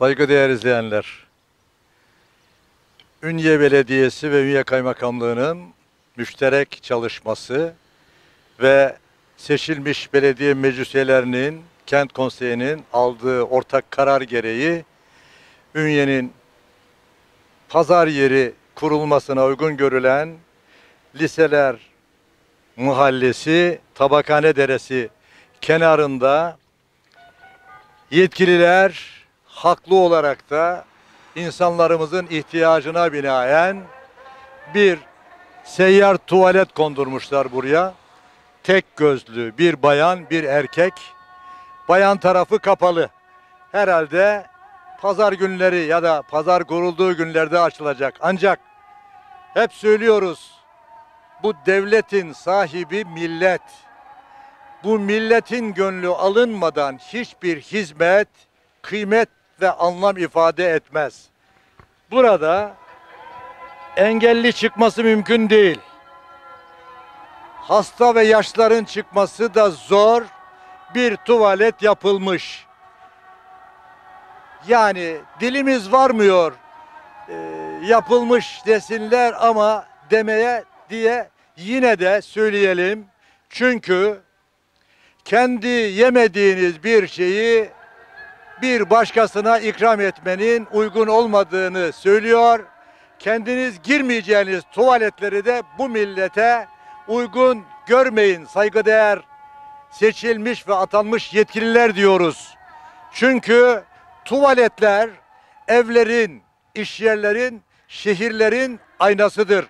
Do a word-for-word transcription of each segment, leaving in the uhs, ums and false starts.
Saygıdeğer izleyenler, Ünye Belediyesi ve Ünye Kaymakamlığı'nın müşterek çalışması ve seçilmiş belediye meclis üyelerinin, kent konseyinin aldığı ortak karar gereği Ünye'nin pazar yeri kurulmasına uygun görülen Liseler Mahallesi, Tabakhane Deresi kenarında yetkililer haklı olarak da insanlarımızın ihtiyacına binaen bir seyyar tuvalet kondurmuşlar buraya. Tek gözlü bir bayan, bir erkek. Bayan tarafı kapalı. Herhalde pazar günleri ya da pazar kurulduğu günlerde açılacak. Ancak hep söylüyoruz, bu devletin sahibi millet. Bu milletin gönlü alınmadan hiçbir hizmet, kıymet ve anlam ifade etmez. Burada engelli çıkması mümkün değil. Hasta ve yaşlıların çıkması da zor. Bir tuvalet yapılmış. Yani dilimiz varmıyor. E, yapılmış desinler ama demeye diye yine de söyleyelim. Çünkü kendi yemediğiniz bir şeyi bir başkasına ikram etmenin uygun olmadığını söylüyor. Kendiniz girmeyeceğiniz tuvaletleri de bu millete uygun görmeyin saygıdeğer seçilmiş ve atanmış yetkililer diyoruz. Çünkü tuvaletler evlerin, iş yerlerin, şehirlerin aynasıdır.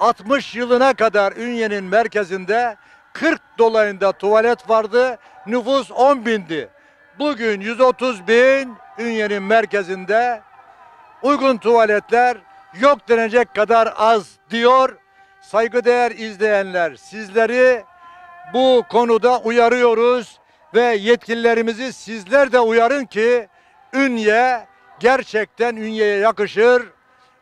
altmış yılına kadar Ünye'nin merkezinde kırk dolayında tuvalet vardı, nüfus on bindi. Bugün yüz otuz bin Ünye'nin merkezinde uygun tuvaletler yok denecek kadar az diyor. Saygıdeğer izleyenler, sizleri bu konuda uyarıyoruz ve yetkililerimizi sizler de uyarın ki Ünye gerçekten Ünye'ye yakışır.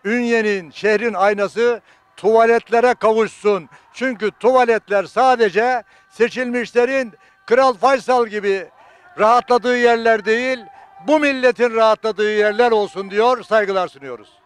Ünye'nin, şehrin aynası tuvaletlere kavuşsun. Çünkü tuvaletler sadece seçilmişlerin Kral Faysal gibi rahatladığı yerler değil, bu milletin rahatladığı yerler olsun diyor, saygılar sunuyoruz.